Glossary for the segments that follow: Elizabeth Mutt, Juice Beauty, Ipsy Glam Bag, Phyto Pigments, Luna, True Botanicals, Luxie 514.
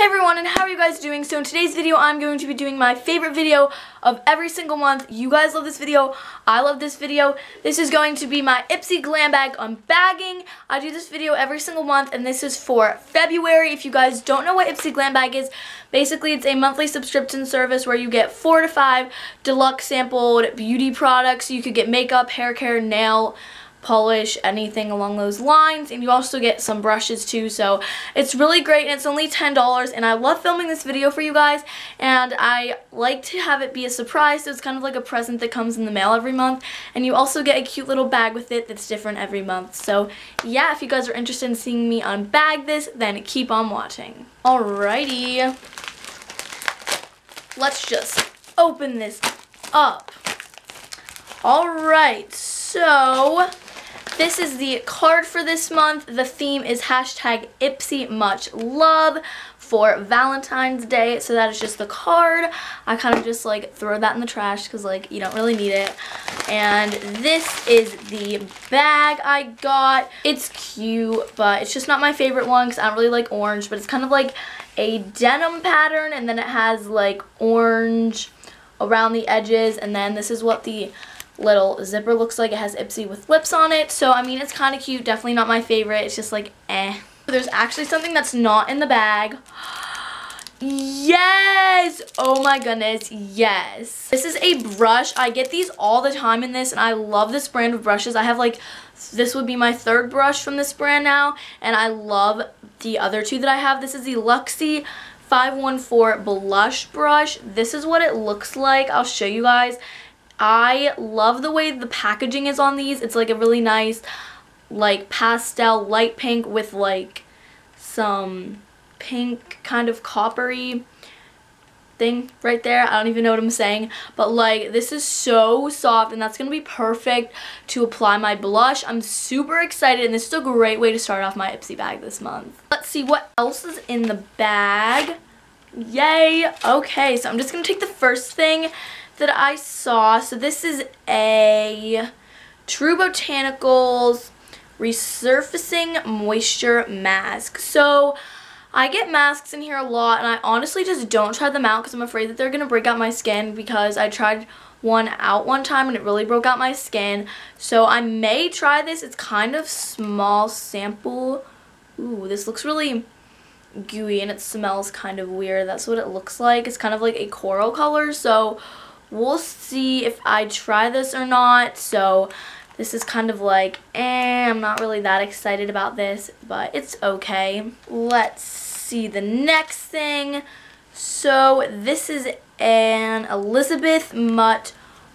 Hey everyone, and how are you guys doing? So in today's video, I'm going to be doing my favorite video of every single month. You guys love this video. I love this video. This is going to be my Ipsy Glam Bag unbagging. I do this video every single month, and this is for February. If you guys don't know what Ipsy Glam Bag is, basically it's a monthly subscription service where you get 4 to 5 deluxe sampled beauty products. You could get makeup, hair care, nail polish, anything along those lines, and you also get some brushes too, so it's really great, and it's only $10, and I love filming this video for you guys, and I like to have it be a surprise, so it's kind of like a present that comes in the mail every month, and you also get a cute little bag with it that's different every month. So yeah, if you guys are interested in seeing me unbag this, then keep on watching. Alrighty, let's just open this up. Alright, so this is the card for this month. The theme is hashtag Ipsy Much Love for Valentine's Day. So that is just the card. I kind of just like throw that in the trash because like you don't really need it. And this is the bag I got. It's cute, but it's just not my favorite one because I don't really like orange. But it's kind of like a denim pattern, and then it has like orange around the edges, and then this is what the little zipper looks like. It has Ipsy with lips on it, so I mean it's kind of cute. Definitely not my favorite. It's just like eh. There's actually something that's not in the bag. Yes! Oh my goodness, yes. This is a brush. I get these all the time in this, and I love this brand of brushes. I have like, this would be my third brush from this brand now, and I love the other two that I have. This is the Luxie 514 blush brush. This is what it looks like. I'll show you guys. I love the way the packaging is on these. It's like a really nice like pastel light pink with like some pink kind of coppery thing right there. I don't even know what I'm saying, but like this is so soft, and that's gonna be perfect to apply my blush. I'm super excited, and this is a great way to start off my Ipsy bag this month. Let's see what else is in the bag. Yay! Okay, so I'm just gonna take the first thing that I saw. So this is a True Botanicals resurfacing moisture mask. So I get masks in here a lot, and I honestly just don't try them out because I'm afraid that they're gonna break out my skin, because I tried one out one time and it really broke out my skin. So I may try this. It's kind of small sample. Ooh, this looks really gooey, and it smells kind of weird. That's what it looks like. It's kind of like a coral color, so we'll see if I try this or not. So this is kind of like, eh, I'm not really that excited about this, but it's okay. Let's see the next thing. So this is an Elizabeth Mutt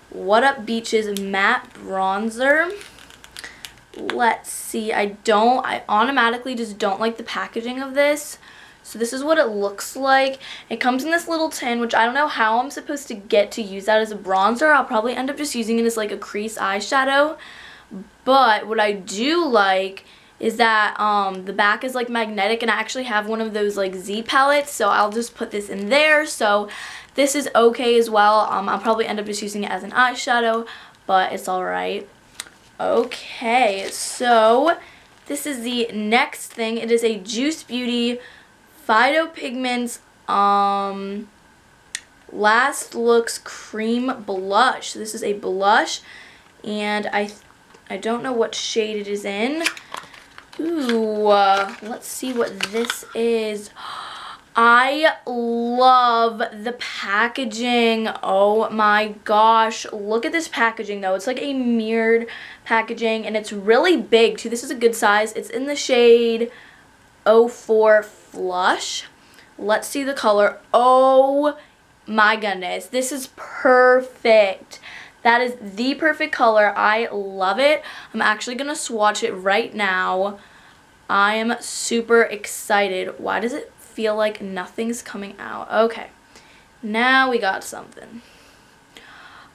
What Up Beaches matte bronzer. Let's see. I automatically just don't like the packaging of this. So this is what it looks like. It comes in this little tin, which I don't know how I'm supposed to get to use that as a bronzer. I'll probably end up just using it as like a crease eyeshadow. But what I do like is that the back is like magnetic, and I actually have one of those like Z palettes, so I'll just put this in there. So this is okay as well. I'll probably end up just using it as an eyeshadow, but it's alright. Okay, so this is the next thing. It is a Juice Beauty Phyto Pigments Last Looks Cream Blush. So this is a blush, and I don't know what shade it is in. Ooh, let's see what this is. I love the packaging. Oh my gosh, look at this packaging though. It's like a mirrored packaging, and it's really big too. This is a good size. It's in the shade 04 Flush. Let's see the color. Oh my goodness, this is perfect. That is the perfect color. I love it. I'm actually gonna swatch it right now. I am super excited. Why does it feel like nothing's coming out? Okay, now we got something.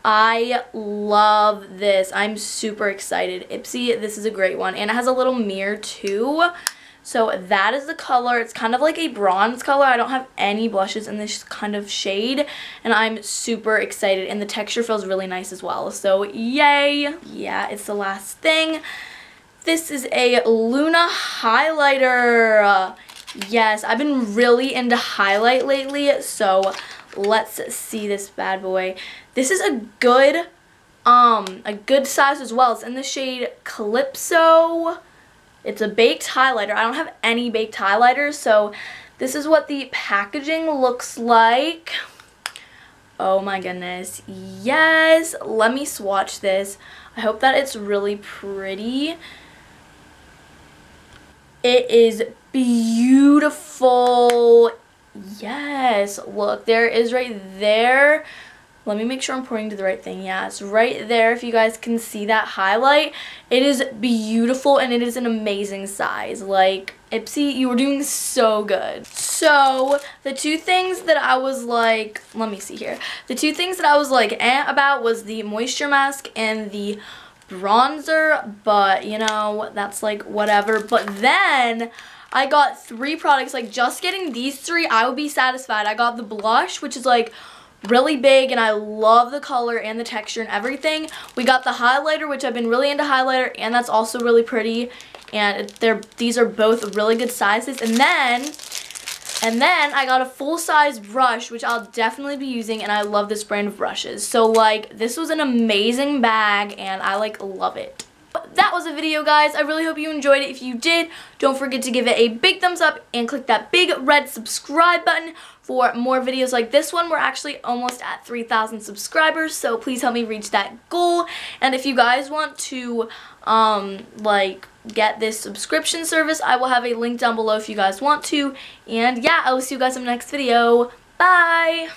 I love this. I'm super excited. Ipsy, this is a great one, and it has a little mirror too. So that is the color. It's kind of like a bronze color. I don't have any blushes in this kind of shade, and I'm super excited, and the texture feels really nice as well. So yay. Yeah, it's the last thing. This is a Luna highlighter. Yes, I've been really into highlight lately, so let's see this bad boy. This is a good size as well. It's in the shade Calypso. It's a baked highlighter. I don't have any baked highlighters, so this is what the packaging looks like. Oh my goodness. Yes, let me swatch this. I hope that it's really pretty. It is beautiful. Yes, look, there it is right there. Let me make sure I'm pointing to the right thing. Yeah, it's right there if you guys can see that highlight. It is beautiful and it is an amazing size. Like, Ipsy, you were doing so good. So, the two things that I was like, let me see here. The two things that I was like eh about was the moisture mask and the bronzer, but you know, that's like whatever. But then I got three products. Like, just getting these three, I would be satisfied. I got the blush, which is like really big and I love the color and the texture and everything. We got the highlighter, which I've been really into highlighter, and that's also really pretty, and these are both really good sizes. And then I got a full-size brush, which I'll definitely be using, and I love this brand of brushes. So like, this was an amazing bag and I like love it. But that was a video, guys. I really hope you enjoyed it. If you did, don't forget to give it a big thumbs up and click that big red subscribe button for more videos like this one. We're actually almost at 3,000 subscribers, so please help me reach that goal. And if you guys want to like get this subscription service, I will have a link down below if you guys want to. And yeah, I will see you guys in the next video. Bye!